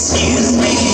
Excuse me.